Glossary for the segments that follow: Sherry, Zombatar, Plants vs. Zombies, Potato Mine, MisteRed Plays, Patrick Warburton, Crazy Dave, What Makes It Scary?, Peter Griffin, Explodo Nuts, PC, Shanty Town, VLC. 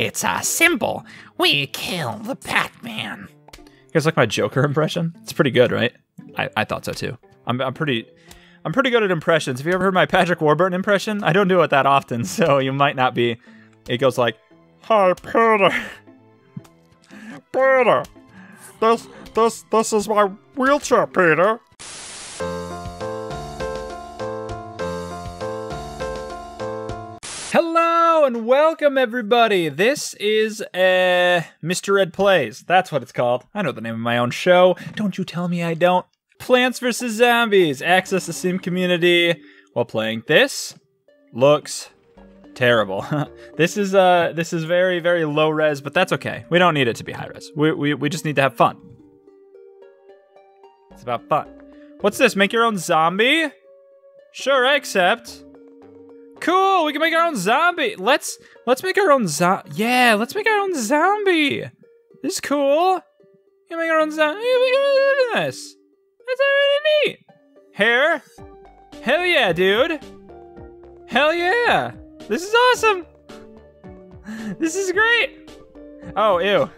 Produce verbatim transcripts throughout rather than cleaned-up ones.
It's a symbol. We kill the Batman. You guys like my Joker impression? It's pretty good, right? I, I thought so too. I'm, I'm pretty I'm pretty good at impressions. Have you ever heard my Patrick Warburton impression? I don't do it that often, so you might not be. It goes like, "Hi, Peter. Peter, this this this is my wheelchair, Peter." Hello and welcome, everybody. This is uh, Mister Red Plays. That's what it's called. I know the name of my own show. Don't you tell me I don't. Plants versus. Zombies. Access the Sim community while playing. This looks terrible. This is uh, this is very, very low res, but that's okay. We don't need it to be high res. We, we, we just need to have fun. It's about fun. What's this? Make your own zombie? Sure, I accept. Cool, we can make our own zombie. Let's let's make our own zo- Yeah, let's make our own zombie. This is cool. We can make our own zombie. We can look at this. That's already neat. Hair. Hell yeah, dude. Hell yeah. This is awesome. This is great. Oh, ew.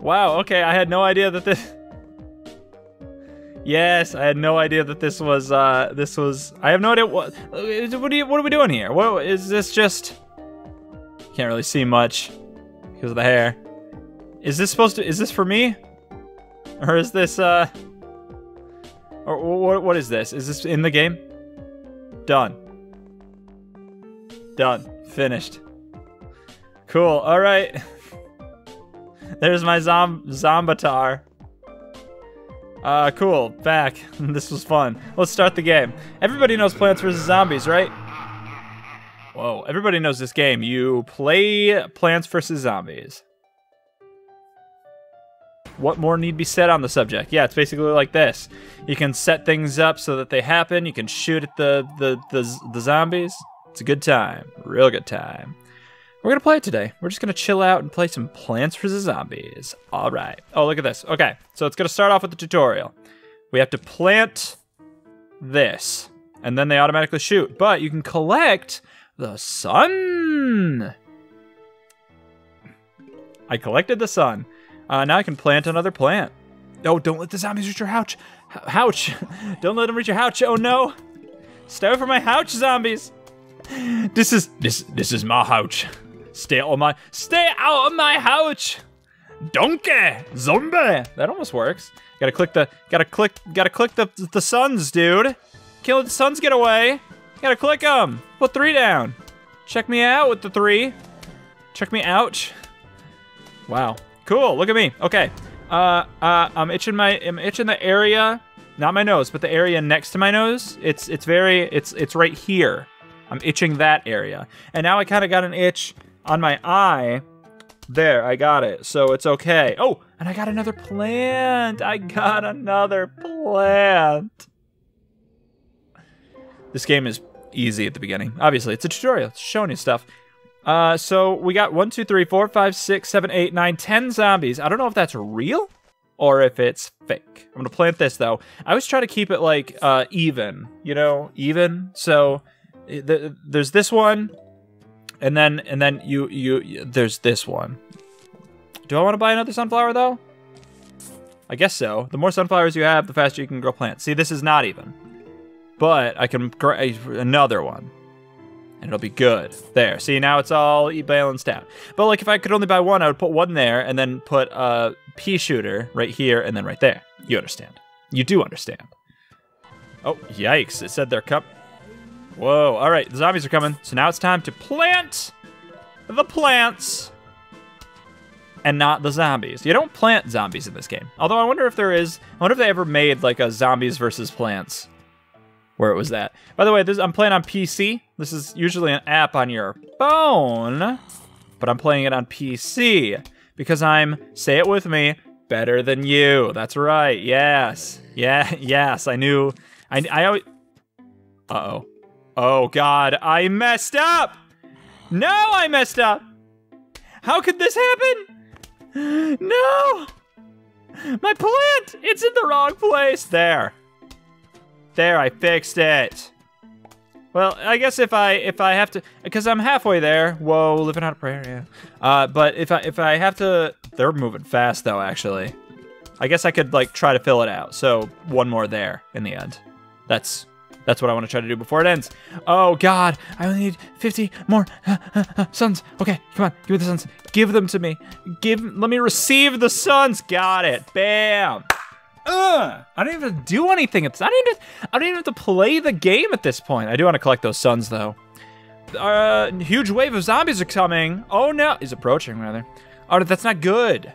Wow, okay, I had no idea that this... Yes, I had no idea that this was, uh, this was, I have no idea, what, what, do you, what are we doing here? What, is this just, can't really see much because of the hair. Is this supposed to, is this for me? Or is this, uh, or what, what is this? Is this in the game? Done. Done. Finished. Cool, all right. There's my zom Zombatar. Uh, cool. Back. This was fun. Let's start the game. Everybody knows Plants versus. Zombies, right? Whoa. Everybody knows this game. You play Plants versus. Zombies. What more need be said on the subject? Yeah, it's basically like this. You can set things up so that they happen. You can shoot at the, the, the, the zombies. It's a good time. Real good time. We're going to play it today. We're just going to chill out and play some Plants versus. Zombies. All right. Oh, look at this. Okay, so it's going to start off with the tutorial. We have to plant this, and then they automatically shoot. But you can collect the sun. I collected the sun. Uh, now I can plant another plant. Oh, don't let the zombies reach your houch. Houch. Don't let them reach your houch. Oh, no. Stay away from my houch, zombies. This is, this, this is my houch. Stay out of my, stay out of my houch! Donkey! Zombie! That almost works. Gotta click the, gotta click, gotta click the, the suns, dude. Can't let the suns get away. Gotta click them. Put three down. Check me out with the three. Check me ouch. Wow. Cool, look at me. Okay. Uh, uh, I'm itching my, I'm itching the area, not my nose, but the area next to my nose. It's, it's very, it's, it's right here. I'm itching that area. And now I kinda got an itch on my eye. There, I got it, so it's okay. Oh, and I got another plant. I got another plant. This game is easy at the beginning. Obviously, it's a tutorial, it's showing you stuff. Uh, so we got one, two, three, four, five, six, seven, eight, nine, ten zombies. I don't know if that's real or if it's fake. I'm gonna plant this though. I always try to keep it like uh, even, you know, even. So th there's this one. And then, and then you, you, you, there's this one. Do I want to buy another sunflower though? I guess so. The more sunflowers you have, the faster you can grow plants. See, this is not even. But I can grow another one. And it'll be good. There, see, now it's all balanced out. But like if I could only buy one, I would put one there and then put a pea shooter right here and then right there. You understand. You do understand. Oh, yikes, it said their cup. Whoa, all right, the zombies are coming. So now it's time to plant the plants and not the zombies. You don't plant zombies in this game. Although I wonder if there is, I wonder if they ever made like a zombies versus plants where it was that. By the way, this, I'm playing on P C. This is usually an app on your phone, but I'm playing it on P C because I'm, say it with me, better than you. That's right, yes. Yeah, yes, I knew. I, I always, uh-oh. Oh God, I messed up! No, I messed up! How could this happen? No! My plant, it's in the wrong place. There. There, I fixed it. Well, I guess if I if I have to, because I'm halfway there. Whoa, living out of prayer, yeah. Uh, but if I if I have to, they're moving fast though. Actually, I guess I could like try to fill it out. So one more there in the end. That's that's what I want to try to do before it ends. Oh God, I only need fifty more suns. Okay, come on, give me the suns. Give them to me. Give. Let me receive the suns. Got it. Bam. Ugh, I don't even do anything. I don't even. I don't even have to play the game at this point. I do want to collect those suns though. Uh, huge wave of zombies are coming. Oh no, is approaching rather. Oh, that's not good.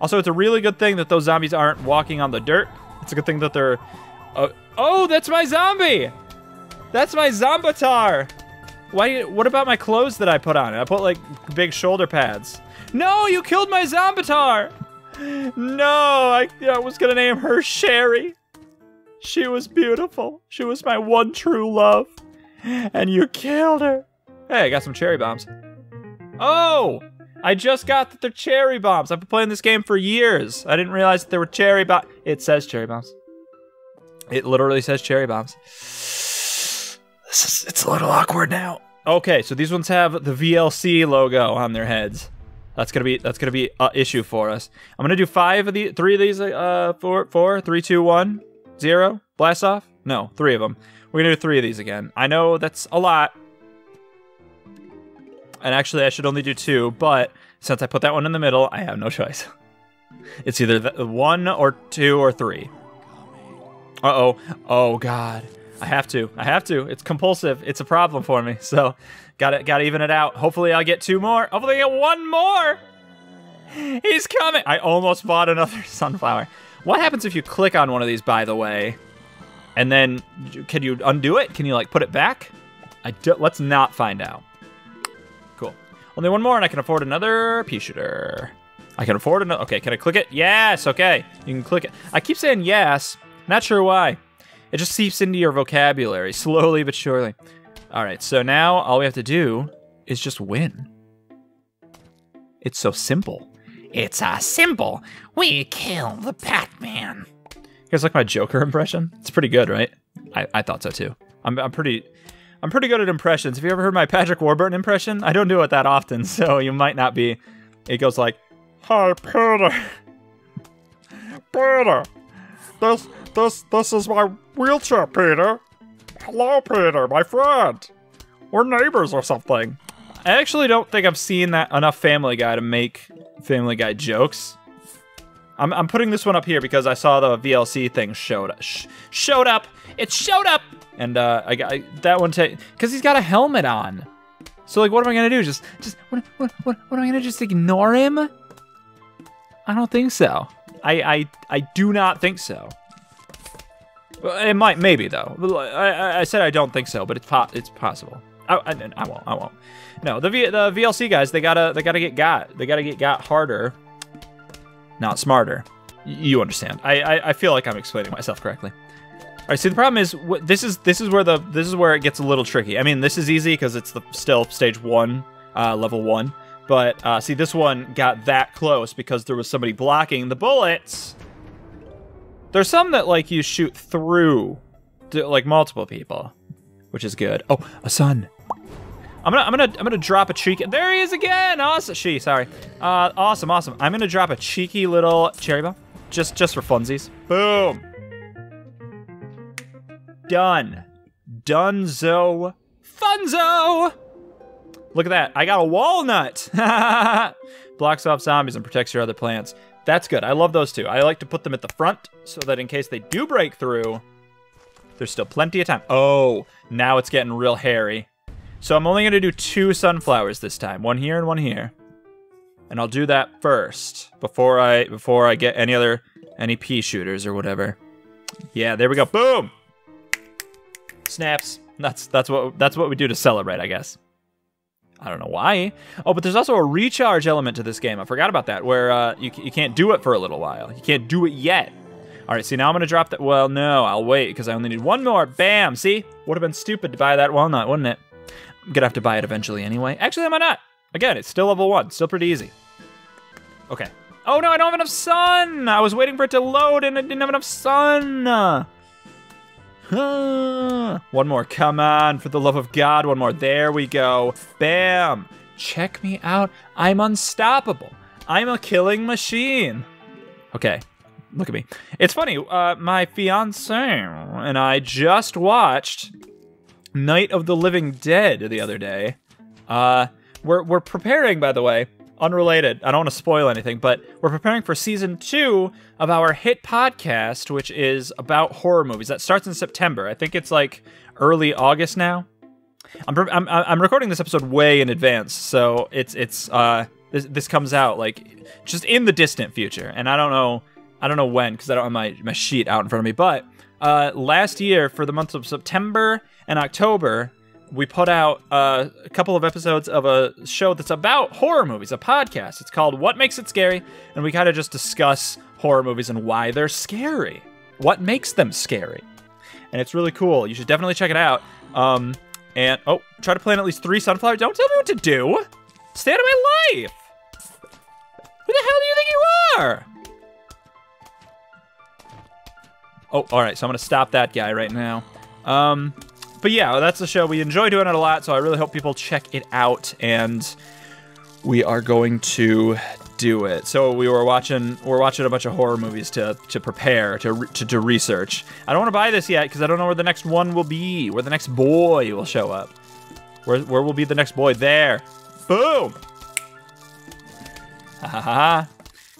Also, it's a really good thing that those zombies aren't walking on the dirt. It's a good thing that they're. Uh, oh, that's my zombie. That's my Zombatar. Why? What about my clothes that I put on? I put like big shoulder pads. No, you killed my Zombatar. No, I, I was gonna name her Sherry. She was beautiful. She was my one true love. And you killed her. Hey, I got some cherry bombs. Oh, I just got that they're cherry bombs. I've been playing this game for years. I didn't realize that there were cherry bombs. It says cherry bombs. It literally says cherry bombs. This is, it's a little awkward now. Okay, so these ones have the V L C logo on their heads. That's gonna be that's gonna be an issue for us. I'm gonna do five of the three of these. Uh, four, four, three, two, one, zero. Blast off. No, three of them. We're gonna do three of these again. I know that's a lot. And actually, I should only do two. But since I put that one in the middle, I have no choice. It's either the one or two or three. Uh oh. Oh God. I have to. I have to. It's compulsive. It's a problem for me. So, gotta gotta even it out. Hopefully, I'll get two more. Hopefully, I get one more. He's coming. I almost bought another sunflower. What happens if you click on one of these, by the way? And then, can you undo it? Can you like put it back? I do, let's not find out. Cool. Only one more, and I can afford another pea shooter. I can afford another. Okay, can I click it? Yes. Okay, you can click it. I keep saying yes. Not sure why. It just seeps into your vocabulary, slowly but surely. All right, so now all we have to do is just win. It's so simple. It's a simple. We kill the Batman. You guys like my Joker impression? It's pretty good, right? I, I thought so too. I'm, I'm pretty I'm pretty good at impressions. Have you ever heard my Patrick Warburton impression? I don't do it that often, so you might not be. It goes like, "Hi, Peter. Peter. This, this, this is my wheelchair, Peter. Hello, Peter, my friend. We're neighbors or something." I actually don't think I've seen that enough Family Guy to make Family Guy jokes. I'm, I'm putting this one up here because I saw the V L C thing showed up. Sh showed up. It showed up. And uh, I got I, that one take because he's got a helmet on. So like, what am I gonna do? Just, just what, what, what, what am I gonna just ignore him? I don't think so. I, I, I do not think so. It might, maybe though. I, I said I don't think so, but it's po it's possible. I, I, I won't, I won't. No, the v the V L C guys, they gotta, they gotta get got. They gotta get got harder, not smarter. You understand? I, I, I feel like I'm explaining myself correctly. All right. See, the problem is this is this is where the this is where it gets a little tricky. I mean, this is easy because it's the still stage one, uh, level one. But uh, see, this one got that close because there was somebody blocking the bullets. There's some that, like, you shoot through, to, like, multiple people, which is good. Oh, a sun. I'm gonna, I'm gonna, I'm gonna drop a cheeky, there he is again, awesome, she, sorry. Uh, awesome, awesome. I'm gonna drop a cheeky little cherry bomb, just, just for funsies. Boom. Done. Dunzo. Funzo! Look at that, I got a walnut. Blocks off zombies and protects your other plants. That's good. I love those two. I like to put them at the front so that in case they do break through, there's still plenty of time. Oh, now it's getting real hairy. So I'm only going to do two sunflowers this time, one here and one here. And I'll do that first before I before I get any other any pea shooters or whatever. Yeah, there we go. Boom. Snaps. That's that's what that's what we do to celebrate, I guess. I don't know why. Oh, but there's also a recharge element to this game. I forgot about that, where uh, you, you can't do it for a little while. You can't do it yet. All right, see, now I'm gonna drop that. Well, no, I'll wait, because I only need one more. Bam, see? Would've been stupid to buy that walnut, wouldn't it? I'm gonna have to buy it eventually anyway. Actually, I might not. Again, it's still level one, still pretty easy. Okay. Oh no, I don't have enough sun! I was waiting for it to load and I didn't have enough sun! One more. Come on. For the love of God. One more. There we go. Bam. Check me out. I'm unstoppable. I'm a killing machine. Okay. Look at me. It's funny. Uh, my fiance and I just watched Night of the Living Dead the other day. Uh, we're, we're preparing, by the way. Unrelated, I don't want to spoil anything, but we're preparing for season two of our hit podcast, which is about horror movies. That starts in September. I think it's like early August now. I'm I'm, I'm recording this episode way in advance, so it's it's uh this this comes out like just in the distant future, and I don't know I don't know when because I don't have my my sheet out in front of me. But uh, last year for the months of September and October, we put out uh, a couple of episodes of a show that's about horror movies, a podcast. It's called What Makes It Scary? And we kind of just discuss horror movies and why they're scary. What makes them scary? And it's really cool. You should definitely check it out. Um, and, oh, try to plant at least three sunflowers. Don't tell me what to do. Stay out of my life. Who the hell do you think you are? Oh, all right. So I'm going to stop that guy right now. Um... But yeah, that's the show. We enjoy doing it a lot, so I really hope people check it out, and we are going to do it. So we were watching, we're watching a bunch of horror movies to to prepare, to to do research. I don't want to buy this yet because I don't know where the next one will be, where the next boy will show up, where where will be the next boy? There, boom! Ha ha ha!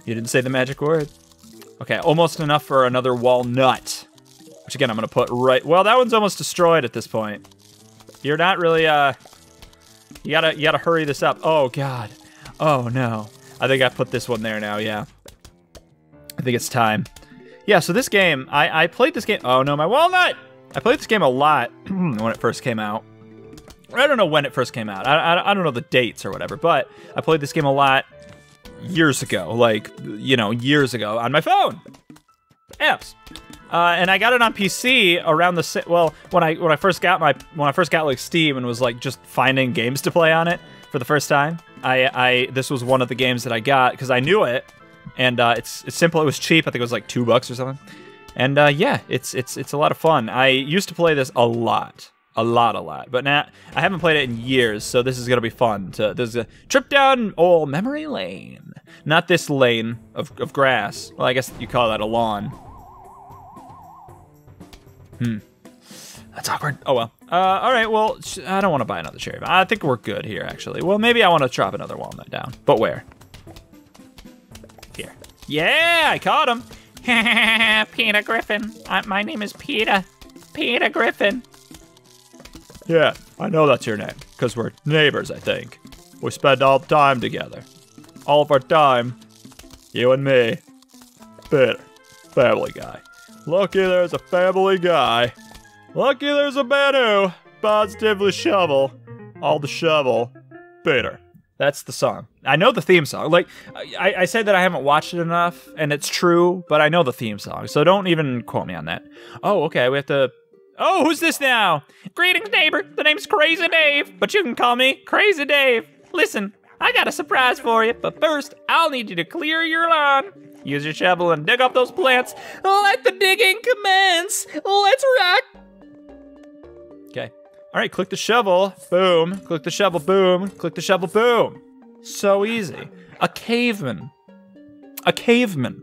You didn't say the magic word. Okay, almost enough for another walnut. Which again, I'm gonna put right. Well, that one's almost destroyed at this point. You're not really. Uh, you gotta, you gotta hurry this up. Oh God. Oh no. I think I put this one there now. Yeah. I think it's time. Yeah. So this game, I, I played this game. Oh no, my walnut. I played this game a lot when it first came out. I don't know when it first came out. I, I, I don't know the dates or whatever. But I played this game a lot years ago. Like you know, years ago on my phone. Apps. Uh, and I got it on P C around the well when I when I first got my when I first got like Steam and was like just finding games to play on it for the first time. I I this was one of the games that I got because I knew it, and uh, it's it's simple. It was cheap. I think it was like two bucks or something. And uh, yeah, it's it's it's a lot of fun. I used to play this a lot, a lot, a lot. But now I haven't played it in years, so this is gonna be fun. To there's a trip down old memory lane. Not this lane of of grass. Well, I guess you call that a lawn. Hmm. That's awkward. Oh, well. Uh, all right, well, I don't want to buy another cherry. I think we're good here, actually. Well, maybe I want to chop another walnut down. But where? Here. Yeah, I caught him. Peter Griffin. I, my name is Peter. Peter Griffin. Yeah, I know that's your name, because we're neighbors, I think. We spend all the time together. All of our time. You and me. Peter. Family Guy. Lucky there's a Family Guy. Lucky there's a man who positively shovel all the shovel. Peter. That's the song. I know the theme song. Like, I, I said that I haven't watched it enough, and it's true, but I know the theme song, so don't even quote me on that. Oh, okay, we have to... Oh, who's this now? Greetings, neighbor. The name's Crazy Dave, but you can call me Crazy Dave. Listen, I got a surprise for you, but first, I'll need you to clear your lawn. Use your shovel and dig up those plants. Let the digging commence. Let's rock. Okay. All right, click the shovel. Boom. Click the shovel. Boom. Click the shovel. Boom. So easy. A caveman. A caveman.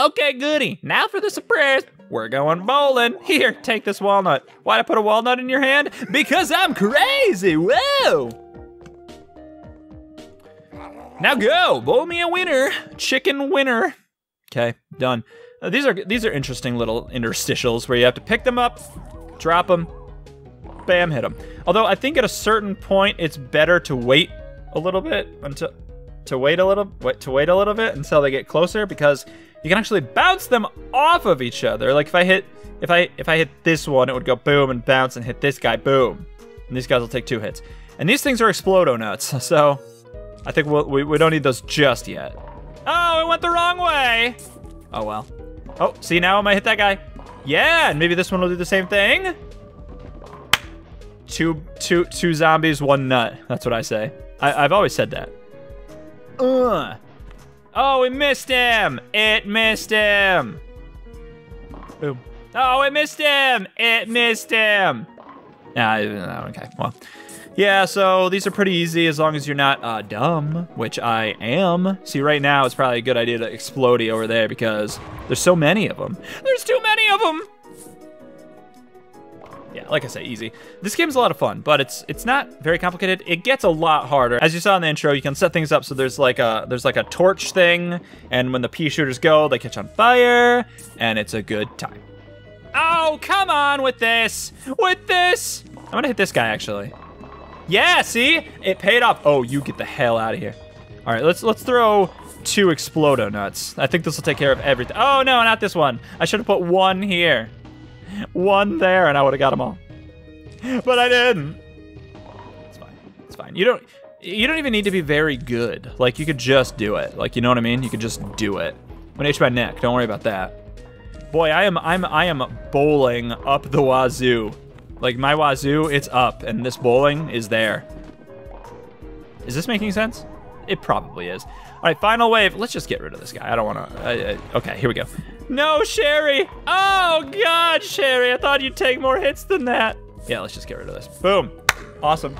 Okay, goody. Now for the surprise. We're going bowling. Here, take this walnut. Why'd I put a walnut in your hand? Because I'm crazy. Whoa. Now go, blow me a winner, chicken winner. Okay, done. Uh, these are these are interesting little interstitials where you have to pick them up, drop them, bam, hit them. Although I think at a certain point it's better to wait a little bit until to wait a little wait, to wait a little bit until they get closer because you can actually bounce them off of each other. Like if I hit if I if I hit this one, it would go boom and bounce and hit this guy boom, and these guys will take two hits. And these things are Explodo Nuts, so. I think we'll, we we don't need those just yet. Oh, it went the wrong way. Oh, well. Oh, see, now I might hit that guy. Yeah, and maybe this one will do the same thing. Two, two, two zombies, one nut. That's what I say. I, I've always said that. Ugh. Oh, we missed him. It missed him. Boom. Oh, it missed him! It missed him! Uh, okay, well. Yeah, so these are pretty easy as long as you're not uh, dumb, which I am. See, right now it's probably a good idea to explodey over there because there's so many of them. There's too many of them! Yeah, like I say, easy. This game's a lot of fun, but it's it's not very complicated. It gets a lot harder. As you saw in the intro, you can set things up so there's like a there's like a torch thing, and when the pea shooters go, they catch on fire, and it's a good time. Oh, come on with this! With this! I'm gonna hit this guy, actually. Yeah, see? It paid off. Oh, you get the hell out of here. All right, let's let's throw two Explodo Nuts. I think this will take care of everything. Oh, no, not this one. I should have put one here. One there, and I would have got them all. But I didn't. It's fine. It's fine. You don't you don't even need to be very good. Like, you could just do it. Like, you know what I mean? You could just do it. I'm gonna H my neck. Don't worry about that. Boy, I am I'm I am bowling up the wazoo. Like, my wazoo, it's up, and this bowling is there. Is this making sense? It probably is. All right, final wave. Let's just get rid of this guy. I don't want to. Okay, here we go. No, Sherry. Oh, God, Sherry. I thought you'd take more hits than that. Yeah, let's just get rid of this. Boom. Awesome.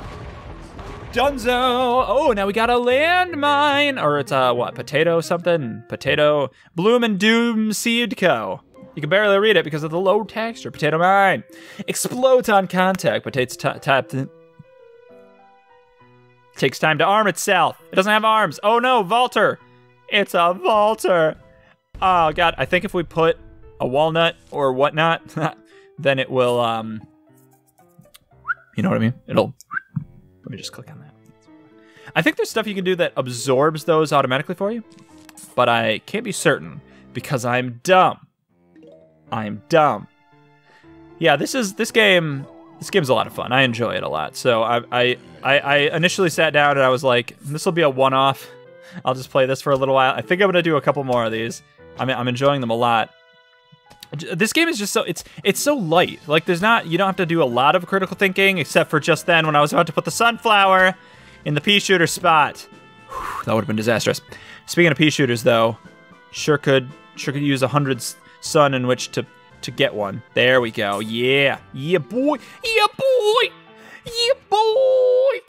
Dunzo. Oh, now we got a landmine. Or it's, uh, what, potato something? Potato. Bloom and Doom Seed Co. You can barely read it because of the low texture. Potato Mine. Explodes on contact. Potatoes type. Takes time to arm itself. It doesn't have arms. Oh no, Vaulter. It's a Vaulter. Oh God, I think if we put a walnut or whatnot, then it will, um, you know what I mean? It'll, let me just click on that. I think there's stuff you can do that absorbs those automatically for you, but I can't be certain because I'm dumb. I'm dumb. Yeah, this is, this game, this game's a lot of fun. I enjoy it a lot. So I, I, I, I initially sat down and I was like, this will be a one-off. I'll just play this for a little while. I think I'm gonna do a couple more of these. I mean, I'm enjoying them a lot. This game is just so, it's it's so light. Like, there's not, you don't have to do a lot of critical thinking, except for just then when I was about to put the sunflower in the pea shooter spot. Whew, that would've been disastrous. Speaking of pea shooters though, sure could, sure could use a hundred sun in which to, to get one. There we go, yeah. Yeah, boy, yeah, boy, yeah, boy.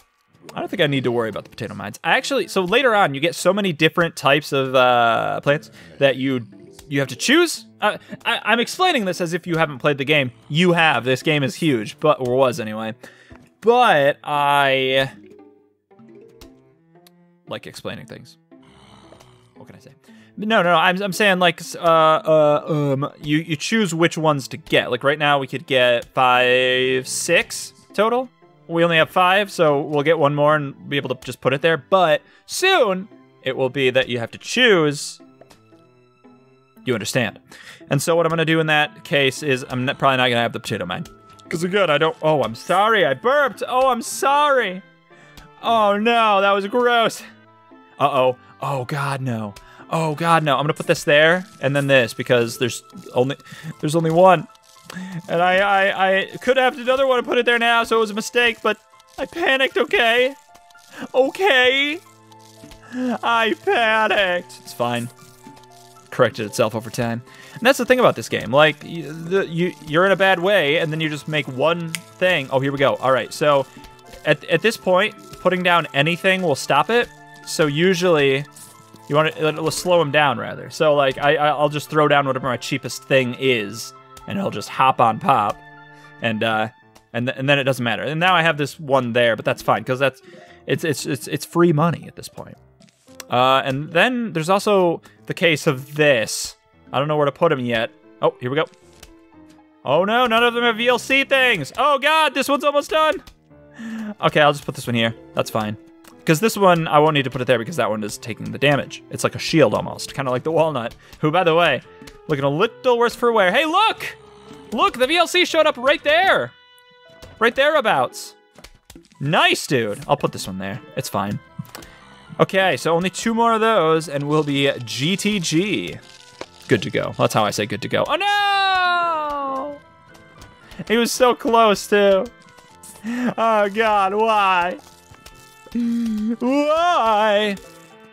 I don't think I need to worry about the potato mines. I actually, so later on, you get so many different types of uh, plants that you you have to choose. Uh, I, I'm explaining this as if you haven't played the game. You have. This game is huge, but or was anyway. But I like explaining things. What can I say? No, no, no. I'm, I'm saying like uh, uh, um, you you choose which ones to get. Like right now, we could get five, six total. We only have five, so we'll get one more and be able to just put it there. But soon, it will be that you have to choose. You understand. And so what I'm going to do in that case is I'm not, probably not going to have the potato mine. Because again, I don't... Oh, I'm sorry. I burped. Oh, I'm sorry. Oh, no. That was gross. Uh-oh. Oh, God, no. Oh, God, no. I'm going to put this there and then this because there's only there's only one. And I, I, I could have another one and put it there now, so it was a mistake, but I panicked, okay? Okay? I panicked. It's fine. Corrected itself over time. And that's the thing about this game. Like, you, the, you, you're in a bad way, and then you just make one thing. Oh, here we go. All right, so at, at this point, putting down anything will stop it. So usually, you want to, it'll slow them down, rather. So, like, I, I'll just throw down whatever my cheapest thing is. And he'll just hop on pop, and uh, and th and then it doesn't matter. And now I have this one there, but that's fine because that's it's it's it's it's free money at this point. Uh, and then there's also the case of this. I don't know where to put him yet. Oh, here we go. Oh no, none of them have V L C things. Oh God, this one's almost done. Okay, I'll just put this one here. That's fine because this one I won't need to put it there because that one is taking the damage. It's like a shield almost, kind of like the walnut. Who, by the way. Looking a little worse for wear. Hey, look! Look, the V L C showed up right there. Right thereabouts. Nice, dude. I'll put this one there. It's fine. Okay, so only two more of those, and we'll be G T G. Good to go. That's how I say good to go. Oh, no! He was so close, too. Oh, God, why? Why?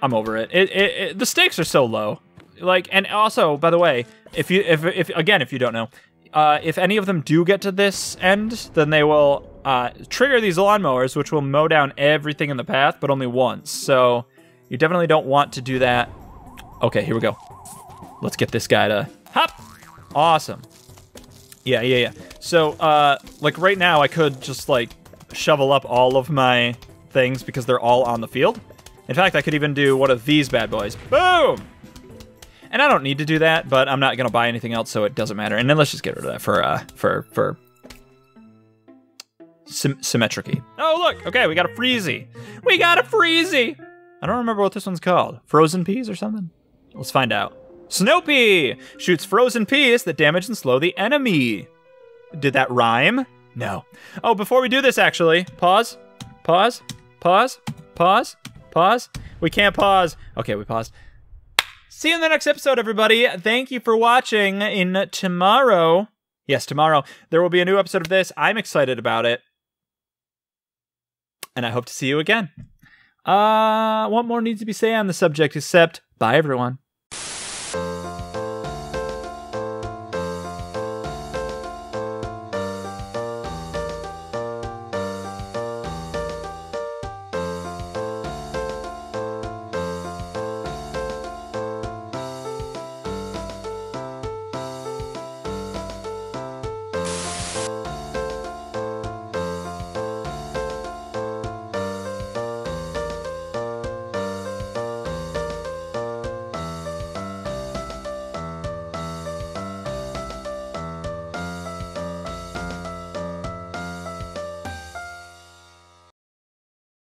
I'm over it. It, it, it the stakes are so low. Like, and also, by the way, if you, if, if, again, if you don't know, uh, if any of them do get to this end, then they will uh, trigger these lawnmowers, which will mow down everything in the path, but only once. So you definitely don't want to do that. Okay, here we go. Let's get this guy to hop. Awesome. Yeah, yeah, yeah. So, uh, like right now, I could just like shovel up all of my things because they're all on the field. In fact, I could even do one of these bad boys. Boom! And I don't need to do that, but I'm not gonna buy anything else, so it doesn't matter. And then let's just get rid of that for uh, for for sym symmetry. Oh look, okay, we got a Freezy. We got a Freezy. I don't remember what this one's called. Frozen peas or something? Let's find out. Snow pea shoots frozen peas that damage and slow the enemy. Did that rhyme? No. Oh, before we do this, actually, pause, pause, pause, pause, pause. We can't pause. Okay, we paused. See you in the next episode, everybody. Thank you for watching. In tomorrow, yes, tomorrow, there will be a new episode of this. I'm excited about it. And I hope to see you again. Uh, what more needs to be said on the subject except bye, everyone.